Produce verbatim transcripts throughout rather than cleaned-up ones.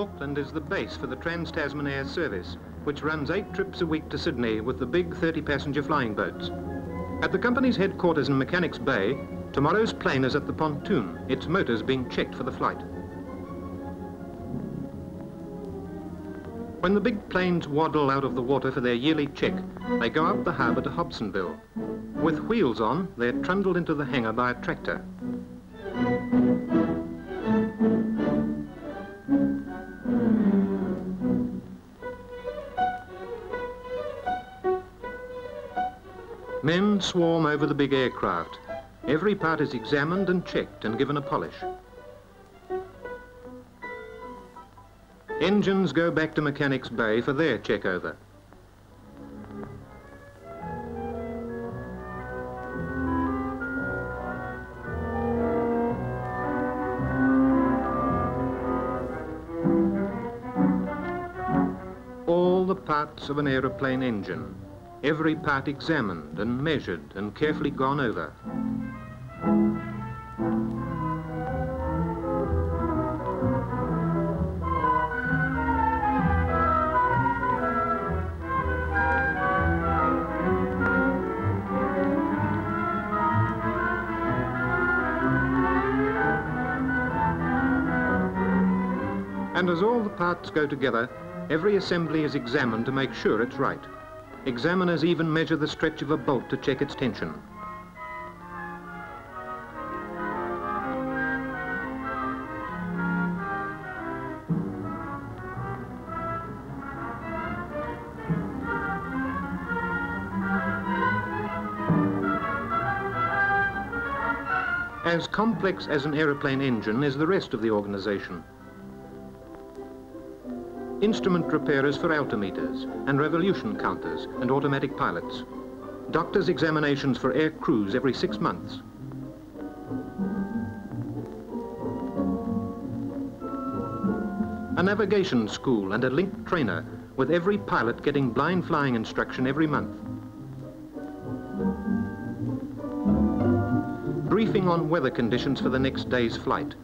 Auckland is the base for the Trans-Tasman Air Service, which runs eight trips a week to Sydney with the big thirty passenger flying boats. At the company's headquarters in Mechanics Bay, tomorrow's plane is at the pontoon, its motors being checked for the flight. When the big planes waddle out of the water for their yearly check, they go up the harbour to Hobsonville. With wheels on, they're trundled into the hangar by a tractor. Men swarm over the big aircraft. Every part is examined and checked and given a polish. Engines go back to Mechanics Bay for their checkover. All the parts of an aeroplane engine. Every part examined and measured and carefully gone over. And as all the parts go together, every assembly is examined to make sure it's right. Examiners even measure the stretch of a bolt to check its tension. As complex as an aeroplane engine is the rest of the organisation. Instrument repairers for altimeters and revolution counters and automatic pilots. Doctors' examinations for air crews every six months. A navigation school and a link trainer, with every pilot getting blind flying instruction every month. Briefing on weather conditions for the next day's flight.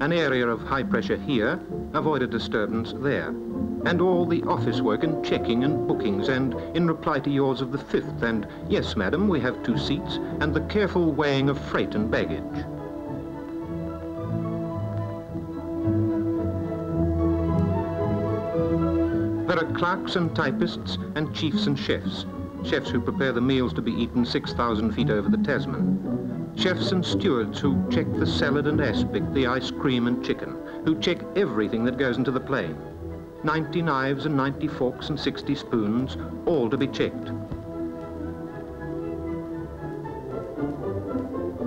An area of high pressure here, avoid a disturbance there. And all the office work and checking and bookings and in reply to yours of the fifth and yes madam we have two seats and the careful weighing of freight and baggage. There are clerks and typists and chiefs and chefs. Chefs who prepare the meals to be eaten six thousand feet over the Tasman. Chefs and stewards who check the salad and aspic, the ice cream and chicken, who check everything that goes into the plane. ninety knives and ninety forks and sixty spoons, all to be checked.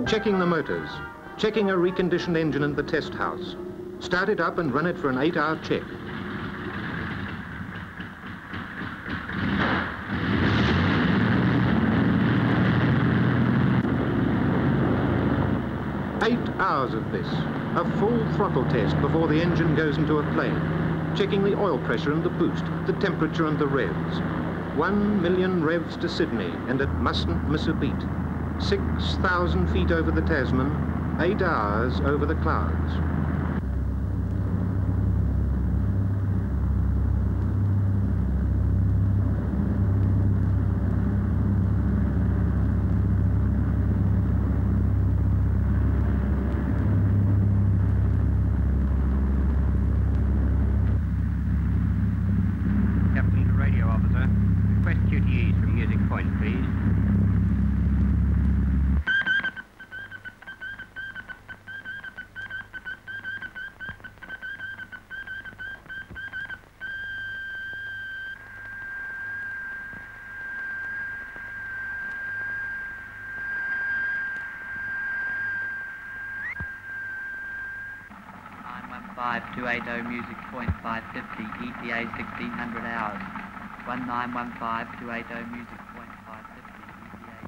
Checking the motors, checking a reconditioned engine in the test house. Start it up and run it for an eight hour check. Eight hours of this, a full throttle test before the engine goes into a plane, checking the oil pressure and the boost, the temperature and the revs. One million revs to Sydney, and it mustn't miss a beat. six thousand feet over the Tasman, eight hours over the clouds. five two eight zero music point five fifty, E T A sixteen hundred hours. one nine one five two eight zero music point five fifty, E T A sixteen hundred.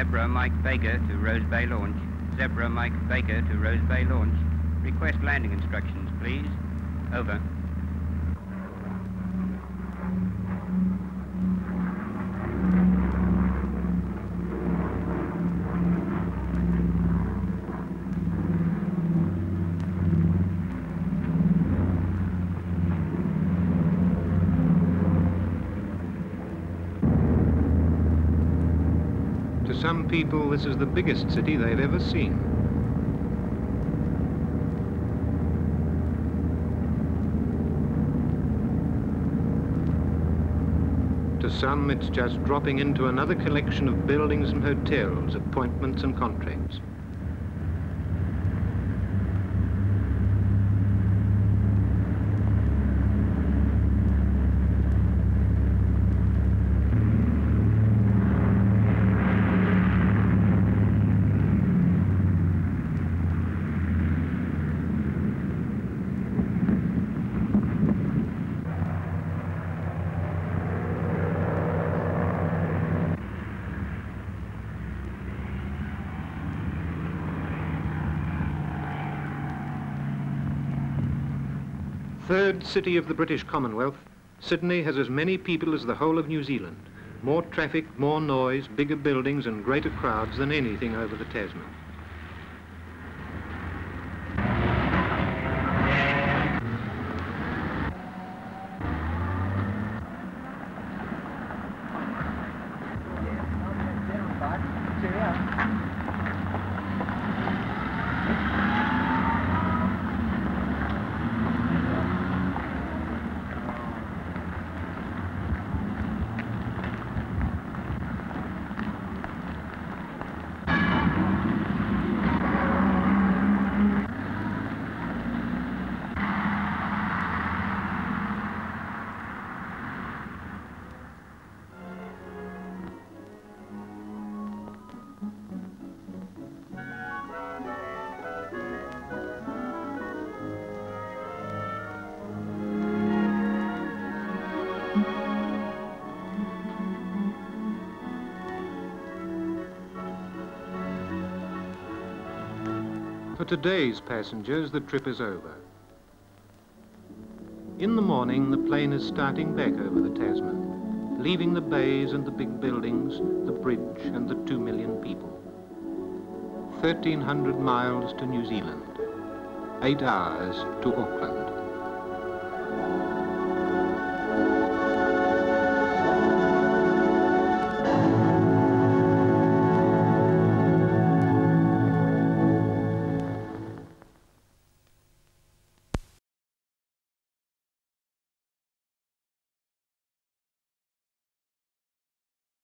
Zebra Mike Baker to Rose Bay Launch. Zebra Mike Baker to Rose Bay Launch. Request landing instructions, please. Over. To some people, this is the biggest city they've ever seen. To some, it's just dropping into another collection of buildings and hotels, appointments and contracts. Third city of the British Commonwealth, Sydney has as many people as the whole of New Zealand. More traffic, more noise, bigger buildings and greater crowds than anything over the Tasman. For today's passengers, the trip is over. In the morning, the plane is starting back over the Tasman, leaving the bays and the big buildings, the bridge and the two million people. thirteen hundred miles to New Zealand, eight hours to Auckland.